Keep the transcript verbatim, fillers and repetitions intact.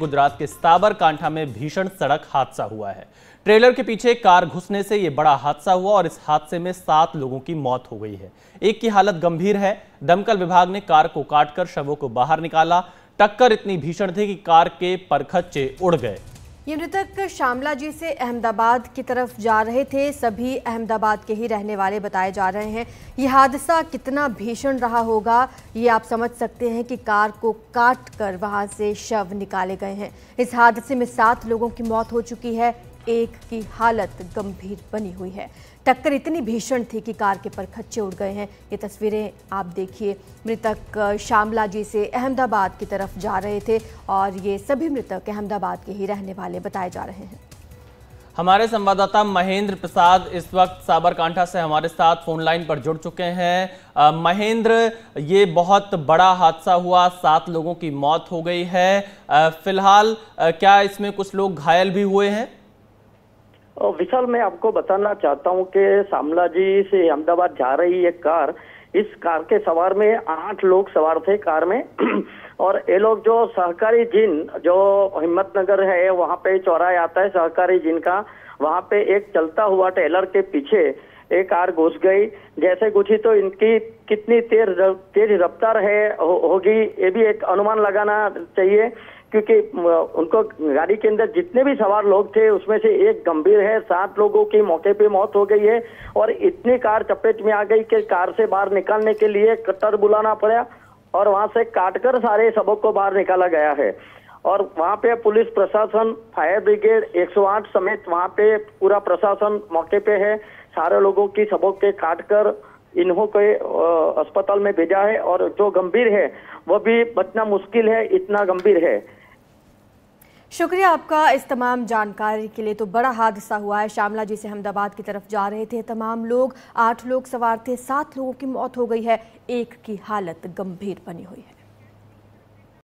गुजरात के साबरकांठा में भीषण सड़क हादसा हुआ है। ट्रेलर के पीछे कार घुसने से यह बड़ा हादसा हुआ और इस हादसे में सात लोगों की मौत हो गई है। एक की हालत गंभीर है। दमकल विभाग ने कार को काटकर शवों को बाहर निकाला। टक्कर इतनी भीषण थी कि कार के परखच्चे उड़ गए। ये मृतक शामलाजी से अहमदाबाद की तरफ जा रहे थे। सभी अहमदाबाद के ही रहने वाले बताए जा रहे हैं। ये हादसा कितना भीषण रहा होगा ये आप समझ सकते हैं कि कार को काट कर वहाँ से शव निकाले गए हैं। इस हादसे में सात लोगों की मौत हो चुकी है, एक की हालत गंभीर बनी हुई है। टक्कर इतनी भीषण थी कि कार के परखच्चे उड़ गए हैं। ये तस्वीरें आप देखिए। मृतक शामलाजी से अहमदाबाद की तरफ जा रहे थे और ये सभी मृतक अहमदाबाद के ही रहने वाले बताए जा रहे हैं। हमारे संवाददाता महेंद्र प्रसाद इस वक्त साबरकांठा से हमारे साथ फोन लाइन पर जुड़ चुके हैं। महेंद्र, ये बहुत बड़ा हादसा हुआ, सात लोगों की मौत हो गई है। फिलहाल क्या इसमें कुछ लोग घायल भी हुए हैं? विशाल, मैं आपको बताना चाहता हूं कि शामलाजी से अहमदाबाद जा रही एक कार, इस कार के सवार में आठ लोग सवार थे कार में और ये लोग जो सहकारी जिन जो हिम्मतनगर है वहां पे चौराहा आता है सहकारी जिन का, वहां पे एक चलता हुआ ट्रेलर के पीछे एक कार घुस गई। जैसे घुसी तो इनकी कितनी तेज तेज रफ्तार है हो, होगी ये भी एक अनुमान लगाना चाहिए, क्योंकि उनको गाड़ी के अंदर जितने भी सवार लोग थे उसमें से एक गंभीर है। सात लोगों की मौके पे मौत हो गई है और इतनी कार चपेट में आ गई कि कार से बाहर निकालने के लिए कटर बुलाना पड़ा और वहां से काटकर सारे सबों को बाहर निकाला गया है। और वहां पे पुलिस प्रशासन, फायर ब्रिगेड, एक सौ आठ समेत वहां पे पूरा प्रशासन मौके पे है। सारे लोगों की सबों के काटकर इन्हों को अस्पताल में भेजा है और जो गंभीर है वो भी बचना मुश्किल है, इतना गंभीर है। शुक्रिया आपका इस तमाम जानकारी के लिए। तो बड़ा हादसा हुआ है, शामलाजी से अहमदाबाद की तरफ जा रहे थे तमाम लोग, आठ लोग सवार थे, सात लोगों की मौत हो गई है, एक की हालत गंभीर बनी हुई है।